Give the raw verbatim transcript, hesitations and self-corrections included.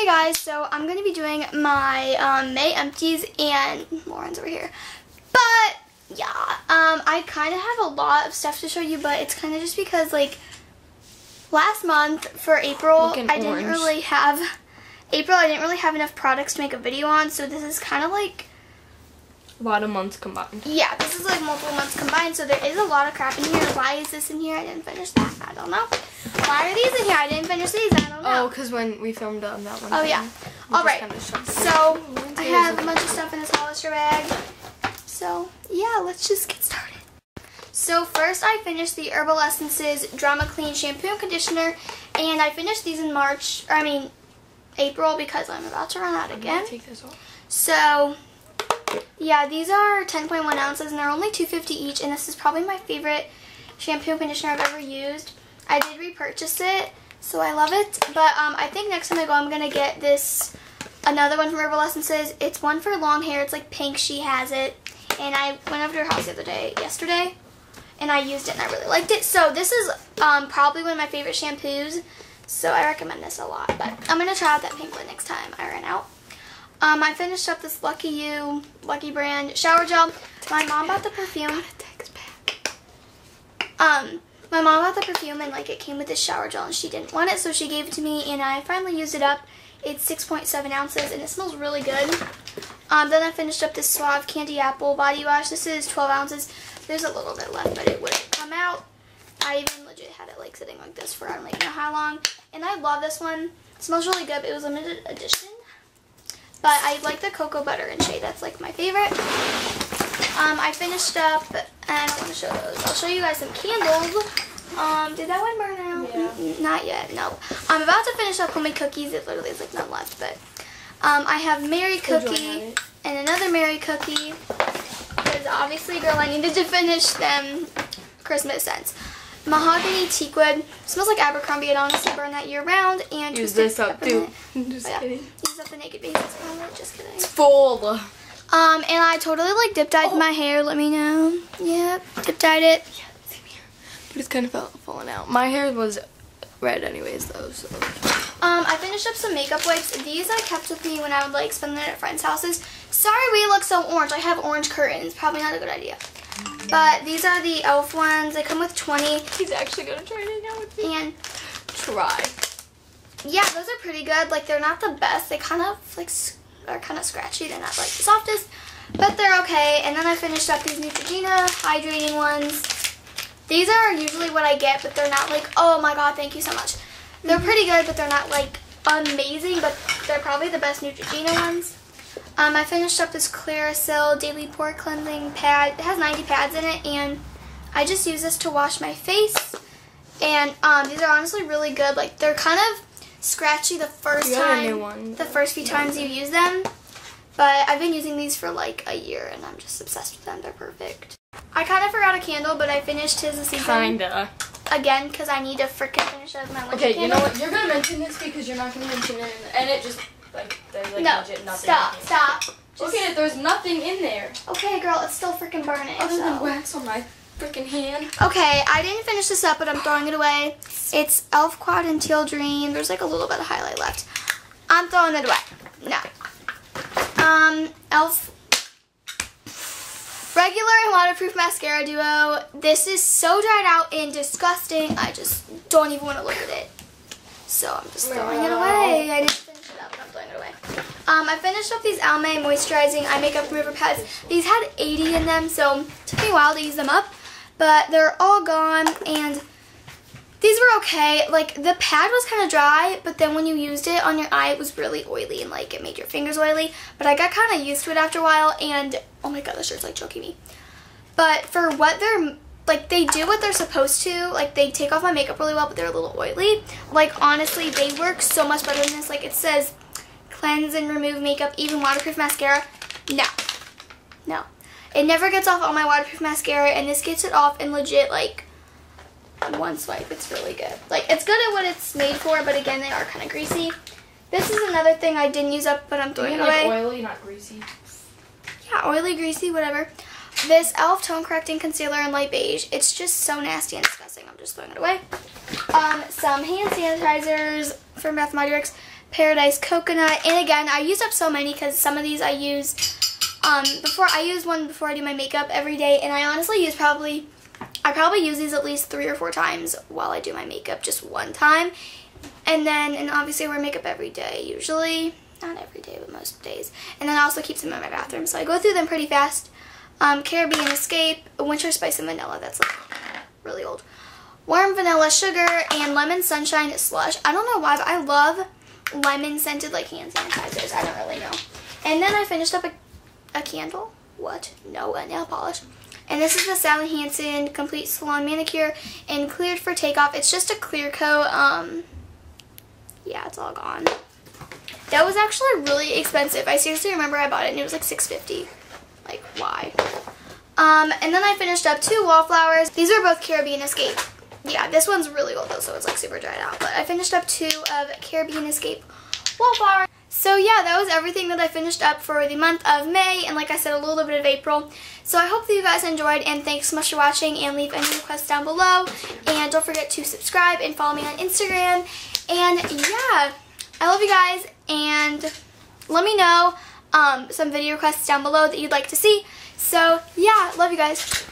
Hey guys, so I'm going to be doing my um, May empties, and Lauren's over here, but yeah, um, I kind of have a lot of stuff to show you, but it's kind of just because like last month for April, I didn't orange. really have, April I didn't really have enough products to make a video on, so this is kind of like a lot of months combined. Yeah, this is like multiple months combined, so there is a lot of crap in here. Why is this in here? I didn't finish that. I don't know. Why are these in here? I didn't finish these. I don't know. Oh, because when we filmed on that one. Oh, yeah. All right. So, I have a bunch of stuff in this Hollister bag. So, yeah, let's just get started. So, first I finished the Herbal Essences Drama Clean Shampoo and Conditioner, and I finished these in March, or I mean, April, because I'm about to run out again. Take this off. So... yeah, these are ten point one ounces and they're only two fifty each, and this is probably my favorite shampoo and conditioner I've ever used. I did repurchase it, so I love it. But um, I think next time I go, I'm going to get this, another one from Herbal Essences. It's one for long hair. It's like pink. She has it. And I went over to her house the other day, yesterday, and I used it and I really liked it. So this is um, probably one of my favorite shampoos, so I recommend this a lot. But I'm going to try out that pink one next time I run out. Um, I finished up this Lucky You, Lucky brand shower gel. My mom bought the perfume. Um, my mom bought the perfume and like it came with this shower gel and she didn't want it, so she gave it to me and I finally used it up. It's six point seven ounces and it smells really good. Um, then I finished up this Suave Candy Apple body wash. This is twelve ounces. There's a little bit left, but it wouldn't come out. I even legit had it like sitting like this for I don't even know how long. And I love this one. It smells really good. It was limited edition. But I like the cocoa butter and shade. That's like my favorite. Um, I finished up, and I don't want to show those. I'll show you guys some candles. Um, did that one burn out? Yeah. Not yet, no. I'm about to finish up homemade cookies. It literally is like none left, but. Um, I have Mary Cookie and another Mary Cookie. Because obviously, girl, I needed to finish them Christmas scents. Mahogany Teakwood. It smells like Abercrombie. It honestly burned that year round. And use this up, too. Just oh, yeah. kidding. Use up the Naked Basis palette. Just kidding. It's full. Um, and I totally, like, dip-dyed oh. my hair. Let me know. Yep. Dip-dyed it. Yeah, same here. But it's kind of falling out. My hair was red anyways, though, so. Um, I finished up some makeup wipes. These I kept with me when I would, like, spend the night at friends' houses. Sorry we look so orange. I have orange curtains. Probably not a good idea. But these are the e l f ones. They come with twenty. He's actually going to try it now with me. And try. Yeah, those are pretty good. Like, they're not the best. They kind of, like, are kind of scratchy. They're not, like, the softest. But they're okay. And then I finished up these Neutrogena hydrating ones. These are usually what I get, but they're not, like, oh, my God, thank you so much. They're mm-hmm. pretty good, but they're not, like, amazing. But they're probably the best Neutrogena ones. Um, I finished up this Clearasil Daily Pore Cleansing Pad. It has ninety pads in it, and I just use this to wash my face. And um, these are honestly really good. Like, they're kind of scratchy the first time, one, the first few times you use them. But I've been using these for like a year, and I'm just obsessed with them. They're perfect. I kind of forgot a candle, but I finished his this season. Kinda. Again, because I need to freaking finish up my winter candle. Okay, you know what? You're gonna mention this because you're not gonna mention it, and it just. Like, there's like no, legit nothing stop, in stop. Just look at it, there's nothing in there. Okay, girl, it's still freaking burning. Other so. than wax on my freaking hand. Okay, I didn't finish this up, but I'm throwing it away. It's e l f Quad and Teal Dream. There's like a little bit of highlight left. I'm throwing it away. No. Um, e l f Regular and Waterproof Mascara Duo. This is so dried out and disgusting. I just don't even want to look at it. So I'm just throwing no. it away. I didn't Um, I finished up these Almay Moisturizing Eye Makeup Remover Pads. These had eighty in them, so it took me a while to use them up. But they're all gone, and these were okay. Like, the pad was kind of dry, but then when you used it on your eye, it was really oily, and, like, it made your fingers oily. But I got kind of used to it after a while, and, oh my god, this shirt's, like, choking me. But for what they're, like, they do what they're supposed to. Like, they take off my makeup really well, but they're a little oily. Like, honestly, they work so much better than this. Like, it says... cleanse and remove makeup, even waterproof mascara. No. No. It never gets off all my waterproof mascara, and this gets it off in legit, like, one swipe. It's really good. Like, it's good at what it's made for, but again, they are kind of greasy. This is another thing I didn't use up, but I'm throwing it away. Like oily, not greasy. Yeah, oily, greasy, whatever. This e l f Tone Correcting Concealer in Light Beige. It's just so nasty and disgusting. I'm just throwing it away. Um, some hand sanitizers from Bath and Body Works. Paradise Coconut. And again, I used up so many because some of these I use um, before. I use one before I do my makeup every day, and I honestly use probably, I probably use these at least three or four times while I do my makeup, just one time. And then, and obviously I wear makeup every day usually. Not every day, but most days. And then I also keep some in my bathroom, so I go through them pretty fast. Um, Caribbean Escape, Winter Spice and Vanilla. That's like really old. Warm Vanilla Sugar and Lemon Sunshine Slush. I don't know why, but I love lemon scented like hand sanitizers. I don't really know. And then I finished up a, a candle. What? No, a nail polish. And this is the Sally Hansen Complete Salon Manicure and Cleared for Takeoff. It's just a clear coat. Um, yeah, it's all gone. That was actually really expensive. I seriously remember I bought it and it was like six fifty. Like, why? Um, and then I finished up two Wallflowers. These are both Caribbean Escape. Yeah, this one's really old though, so it's like super dried out. But I finished up two of Caribbean Escape Wallflowers. So yeah, that was everything that I finished up for the month of May, and like I said, a little bit of April. So I hope that you guys enjoyed, and thanks so much for watching, and leave any requests down below. And don't forget to subscribe and follow me on Instagram. And yeah, I love you guys, and let me know um, some video requests down below that you'd like to see. So yeah, love you guys.